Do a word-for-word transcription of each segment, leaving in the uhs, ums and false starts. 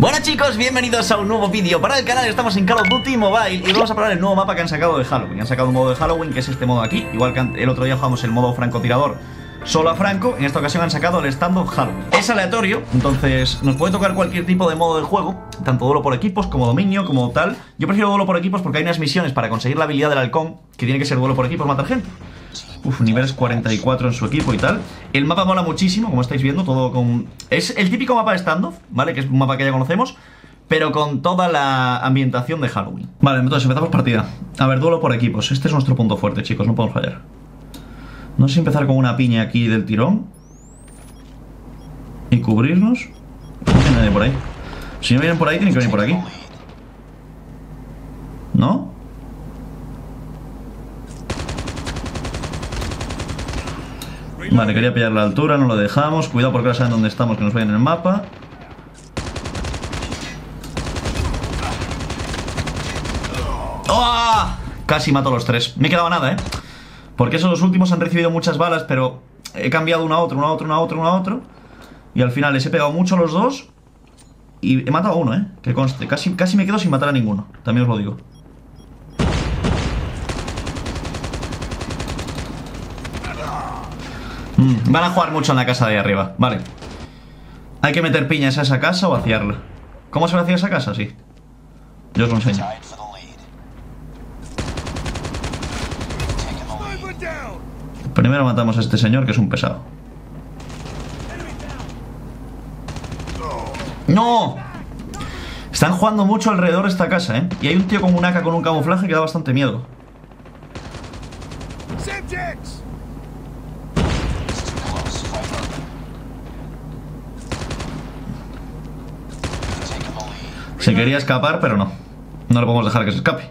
Bueno chicos, bienvenidos a un nuevo vídeo para el canal. Estamos en Call of Duty Mobile y vamos a probar el nuevo mapa que han sacado de Halloween. Han sacado un modo de Halloween que es este modo aquí. Igual que el otro día jugamos el modo francotirador solo a Franco, en esta ocasión han sacado el standoff Halloween. Es aleatorio, entonces nos puede tocar cualquier tipo de modo de juego, tanto duelo por equipos como dominio, como tal. Yo prefiero duelo por equipos porque hay unas misiones para conseguir la habilidad del halcón que tiene que ser duelo por equipos, matar gente. Uf, niveles cuarenta y cuatro en su equipo y tal. El mapa mola muchísimo, como estáis viendo, todo con... Es el típico mapa de standoff, ¿vale? Que es un mapa que ya conocemos, pero con toda la ambientación de Halloween. Vale, entonces empezamos partida. A ver, duelo por equipos. Este es nuestro punto fuerte, chicos, no podemos fallar. No sé si empezar con una piña aquí del tirón y cubrirnos. No hay nadie por ahí. Si no vienen por ahí, tienen que venir por aquí, ¿no? Vale, quería pillar la altura, no lo dejamos. Cuidado porque ahora saben dónde estamos, que nos vayan en el mapa. ¡Oh! Casi mato a los tres. Me he quedado nada, ¿eh? Porque esos dos últimos han recibido muchas balas, pero he cambiado uno a otro, uno a otro, uno a otro, uno a otro. Y al final les he pegado mucho a los dos y he matado a uno, ¿eh? Que conste, casi, casi me quedo sin matar a ninguno, también os lo digo. Mm, van a jugar mucho en la casa de ahí arriba, vale. Hay que meter piñas a esa casa o vaciarla. ¿Cómo se vacía esa casa? Sí. Yo os lo enseño. Primero matamos a este señor que es un pesado. ¡No! Están jugando mucho alrededor de esta casa, ¿eh? Y hay un tío con un A K con un camuflaje que da bastante miedo. Se quería escapar, pero no. No le podemos dejar que se escape.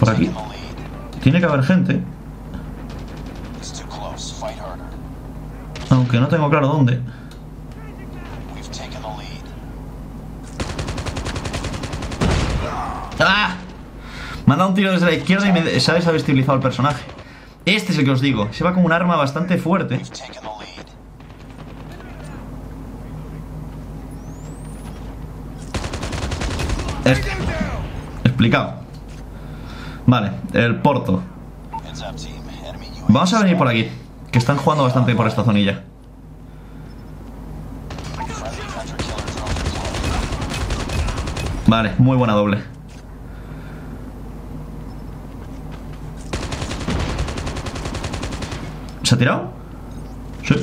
Por aquí tiene que haber gente, aunque no tengo claro dónde. ¡Ah! Me ha dado un tiro desde la izquierda y me se ha desestabilizado el personaje. Este es el que os digo, se va con un arma bastante fuerte. Este. Explicado. Vale, el porto. Vamos a venir por aquí, que están jugando bastante por esta zonilla. Vale, muy buena doble. ¿Se ha tirado? Sí.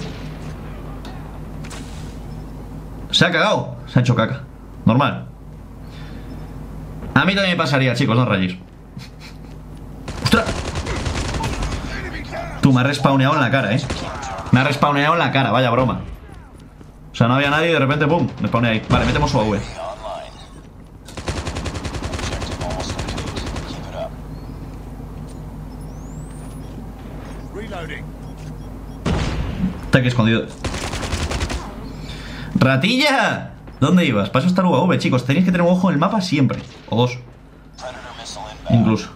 Se ha cagado. Se ha hecho caca. Normal. A mí también me pasaría, chicos, no rayéis. ¡Ostras! Tú, me ha respawneado en la cara, eh. Me ha respawneado en la cara, vaya broma. O sea, no había nadie y de repente, pum, me spawné ahí. Vale, metemos su A W E. Ataque escondido. ¡Ratilla! ¿Dónde ibas? Paso hasta el U A V, chicos. Tenéis que tener un ojo en el mapa siempre. O dos. Incluso.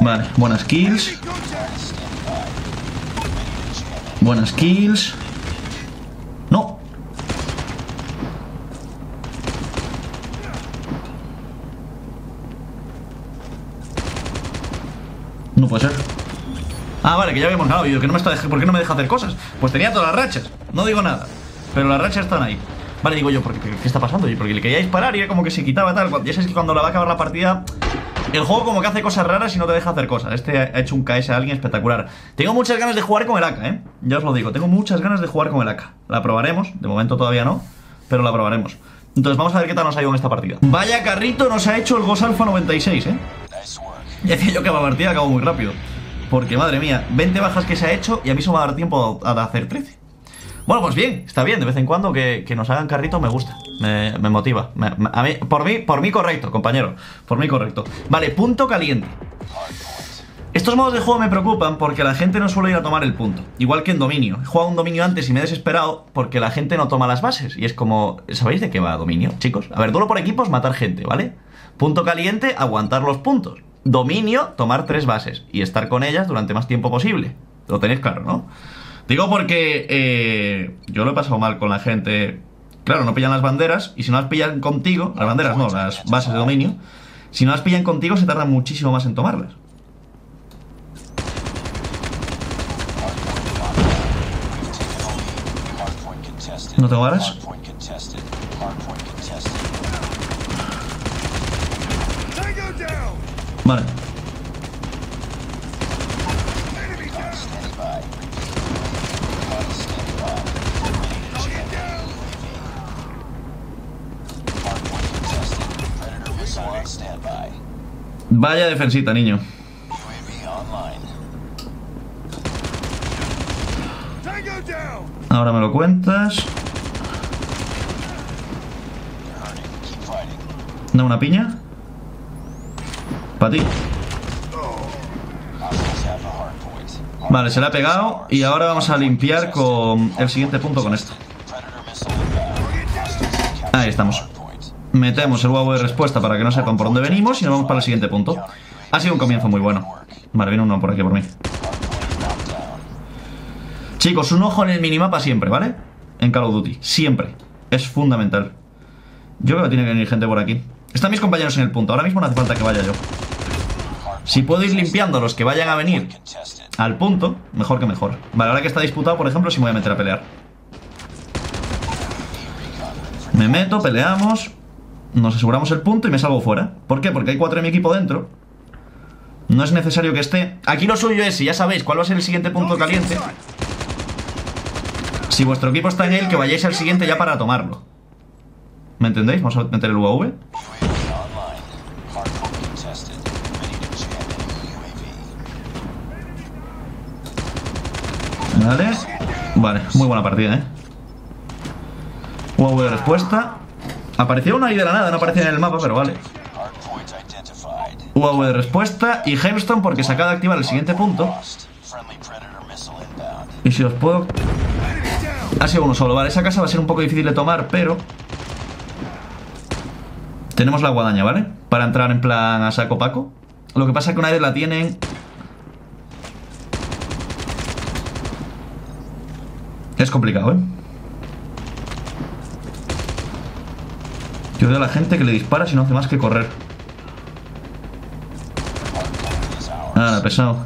Vale, buenas kills. Buenas kills. No. No puede ser. Ah, vale, que ya habíamos ganado. Yo, que no me está dej- ¿por qué no me deja hacer cosas? Pues tenía todas las rachas. No digo nada. Pero las rachas están ahí. Vale, digo yo, ¿por qué, qué está pasando? Porque le quería disparar y era como que se quitaba tal. Ya sabes que cuando la va a acabar la partida, el juego como que hace cosas raras y no te deja hacer cosas. Este ha hecho un K S a alguien espectacular. Tengo muchas ganas de jugar con el A K, ¿eh? Ya os lo digo, tengo muchas ganas de jugar con el A K. La probaremos, de momento todavía no, pero la probaremos. Entonces vamos a ver qué tal nos ha ido en esta partida. Vaya carrito nos ha hecho el Gosalfa noventa y seis, ¿eh? Ya decía yo que la partida acabó muy rápido, porque madre mía, veinte bajas que se ha hecho y a mí se me va a dar tiempo a, a hacer trece. Bueno, pues bien, está bien, de vez en cuando que, que nos hagan carrito me gusta, me, me motiva. Me, me, a mí, por mí, por mí correcto, compañero, por mí correcto. Vale, punto caliente. Estos modos de juego me preocupan porque la gente no suele ir a tomar el punto. Igual que en dominio. He jugado un dominio antes y me he desesperado porque la gente no toma las bases. Y es como... ¿Sabéis de qué va dominio, chicos? A ver, duelo por equipos, matar gente, ¿vale? Punto caliente, aguantar los puntos. Dominio, tomar tres bases y estar con ellas durante más tiempo posible. Lo tenéis claro, ¿no? Digo porque eh, yo lo he pasado mal con la gente. Claro, no pillan las banderas. Y si no las pillan contigo, las banderas no, las bases de dominio, si no las pillan contigo se tarda muchísimo más en tomarlas. ¿No tengo balas? Vale. Vaya defensita, niño. Ahora me lo cuentas. ¿No una piña? Para ti. Vale, se la ha pegado. Y ahora vamos a limpiar con el siguiente punto con esto. Ahí estamos. Metemos el huevo de respuesta para que no sepan por dónde venimos y nos vamos para el siguiente punto. Ha sido un comienzo muy bueno. Vale, viene uno por aquí por mí. Chicos, un ojo en el minimapa siempre, ¿vale? En Call of Duty, siempre. Es fundamental. Yo creo que tiene que venir gente por aquí. Están mis compañeros en el punto, ahora mismo no hace falta que vaya yo. Si puedo ir limpiando los que vayan a venir al punto, mejor que mejor. Vale, ahora que está disputado, por ejemplo, si me voy a meter a pelear. Me meto, peleamos, nos aseguramos el punto y me salgo fuera. ¿Por qué? Porque hay cuatro de mi equipo dentro. No es necesario que esté... Aquí lo suyo es, si ya sabéis cuál va a ser el siguiente punto caliente, si vuestro equipo está en él, que vayáis al siguiente ya para tomarlo. ¿Me entendéis? Vamos a meter el U A V. Vale. Vale, muy buena partida, ¿eh? U A V de respuesta. Apareció uno ahí de la nada, no aparecía en el mapa, pero vale. U A V de respuesta y Hellstone porque se acaba de activar el siguiente punto. Y si os puedo... Ha sido uno solo, vale. Esa casa va a ser un poco difícil de tomar, pero... Tenemos la guadaña, ¿vale? Para entrar en plan a saco paco. Lo que pasa es que una vez la tienen... Es complicado, ¿eh? Yo veo a la gente que le dispara si no hace más que correr. Ah, pesado.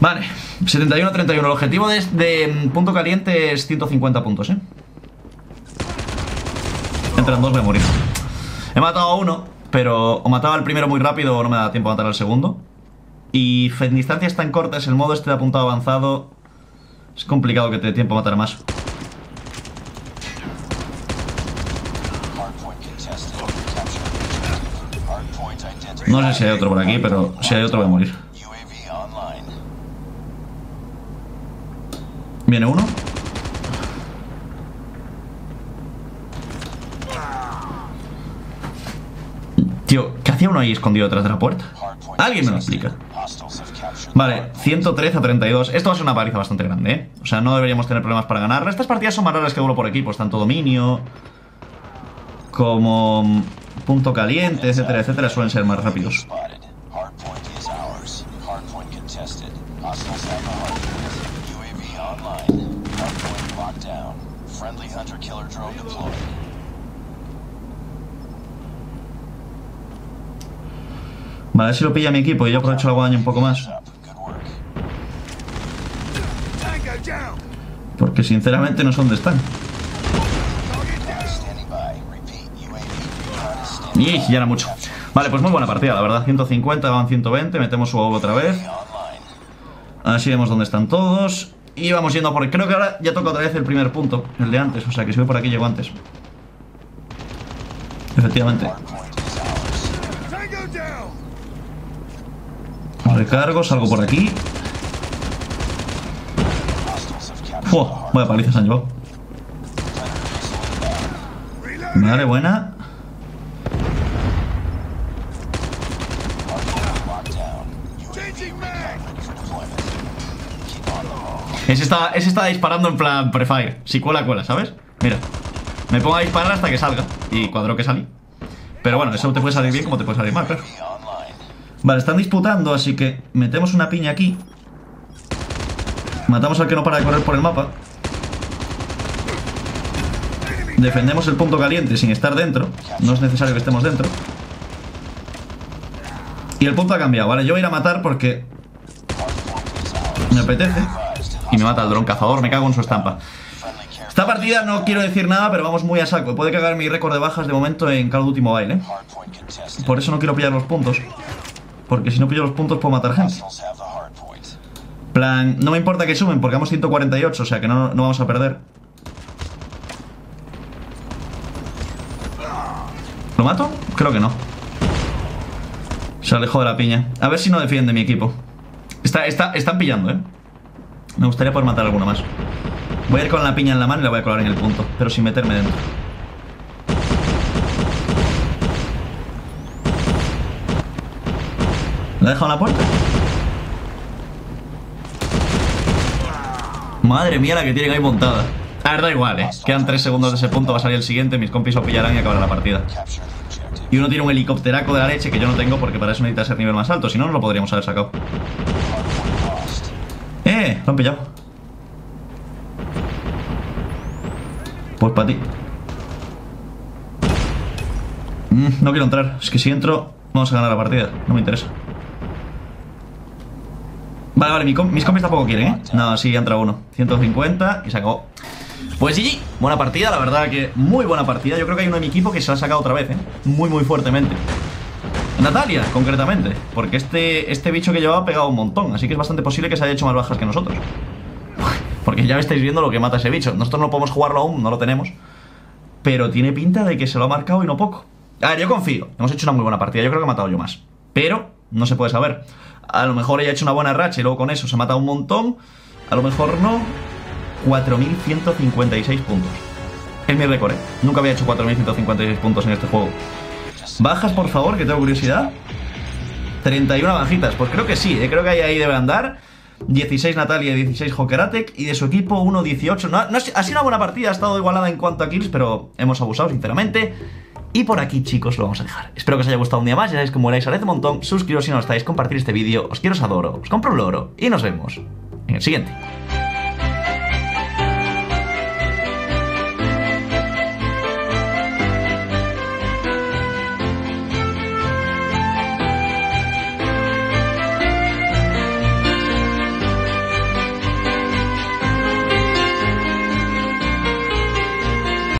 Vale, setenta y uno a treinta y uno. El objetivo de, de punto caliente es ciento cincuenta puntos, ¿eh? Entran dos, voy a morir. He matado a uno, pero o mataba al primero muy rápido o no me da tiempo a matar al segundo. Y en distancias tan cortas, el modo este de apuntado avanzado, es complicado que te dé tiempo a matar más. No sé si hay otro por aquí, pero si hay otro voy a morir. Viene uno. Tío, ¿qué hacía uno ahí escondido detrás de la puerta? Alguien me lo explica. Vale, ciento trece a treinta y dos. Esto va a ser una paliza bastante grande, ¿eh? O sea, no deberíamos tener problemas para ganar. Estas partidas son más raras que duelo por equipos, tanto dominio como punto caliente, etcétera, etcétera. Suelen ser más rápidos. A ver si lo pilla mi equipo y yo aprovecho la guadaña un poco más. Porque sinceramente no sé dónde están. Y ya era mucho. Vale, pues muy buena partida, la verdad. ciento cincuenta, van ciento veinte, metemos su A W otra vez. Así vemos dónde están todos. Y vamos yendo por... Creo que ahora ya toca otra vez el primer punto, el de antes. O sea que si voy por aquí llego antes. Efectivamente. Recargo, salgo por aquí. ¡Uf! Vaya paliza se han llevado. Vale, buena. Ese está, ese está disparando en plan prefire. Si cuela, cuela, ¿sabes? Mira, me pongo a disparar hasta que salga. Y cuadro que salí. Pero bueno, eso te puede salir bien como te puede salir mal, claro. Vale, están disputando, así que metemos una piña aquí. Matamos al que no para de correr por el mapa. Defendemos el punto caliente sin estar dentro. No es necesario que estemos dentro. Y el punto ha cambiado, ¿vale? Yo voy a ir a matar porque me apetece. Y me mata el dron cazador, me cago en su estampa. Esta partida no quiero decir nada, pero vamos muy a saco. Puede cagar mi récord de bajas de momento en Call of Duty Mobile, ¿eh? Por eso no quiero pillar los puntos. Porque si no pillo los puntos puedo matar gente. Plan, no me importa que sumen porque vamos ciento cuarenta y ocho, o sea que no, no vamos a perder. ¿Lo mato? Creo que no. Se alejó de la piña. A ver si no defiende mi equipo. Está, está, están pillando, ¿eh? Me gustaría poder matar alguna más. Voy a ir con la piña en la mano y la voy a colar en el punto, pero sin meterme dentro. ¿La he dejado en la puerta? Madre mía la que tienen ahí montada. A ver, da igual, eh. Quedan tres segundos de ese punto, va a salir el siguiente, mis compis lo pillarán y acabará la partida. Y uno tiene un helicópteraco de la leche que yo no tengo porque para eso necesita ser nivel más alto, si no nos lo podríamos haber sacado. Eh, lo han pillado. Pues para ti. Mm, no quiero entrar, es que si entro vamos a ganar la partida, no me interesa. Vale, vale, mis compis tampoco quieren, ¿eh? No, sí, ha entrado uno. ciento cincuenta y se acabó. Pues G G, buena partida, la verdad que muy buena partida. Yo creo que hay uno de mi equipo que se la ha sacado otra vez, ¿eh? Muy, muy fuertemente. Natalia, concretamente. Porque este, este bicho que llevaba ha pegado un montón. Así que es bastante posible que se haya hecho más bajas que nosotros. Porque ya estáis viendo lo que mata ese bicho. Nosotros no podemos jugarlo aún, no lo tenemos. Pero tiene pinta de que se lo ha marcado y no poco. A ver, yo confío. Hemos hecho una muy buena partida. Yo creo que he matado yo más. Pero no se puede saber. A lo mejor ella ha hecho una buena racha y luego con eso se ha matado un montón. A lo mejor no. cuatro mil ciento cincuenta y seis puntos. Es mi récord, ¿eh? Nunca había hecho cuatro mil ciento cincuenta y seis puntos en este juego. Bajas, por favor, que tengo curiosidad. treinta y una bajitas. Pues creo que sí, ¿eh? Creo que ahí, ahí debe andar. dieciséis Natalia, dieciséis Hokeratek. Y de su equipo, uno dieciocho. No, no, ha sido una buena partida, ha estado igualada en cuanto a kills, pero hemos abusado, sinceramente. Y por aquí, chicos, lo vamos a dejar. Espero que os haya gustado un día más. Ya sabéis que moláis, agradezco un montón. Suscribiros si no lo estáis, compartir este vídeo. Os quiero, os adoro, os compro un loro. Y nos vemos en el siguiente.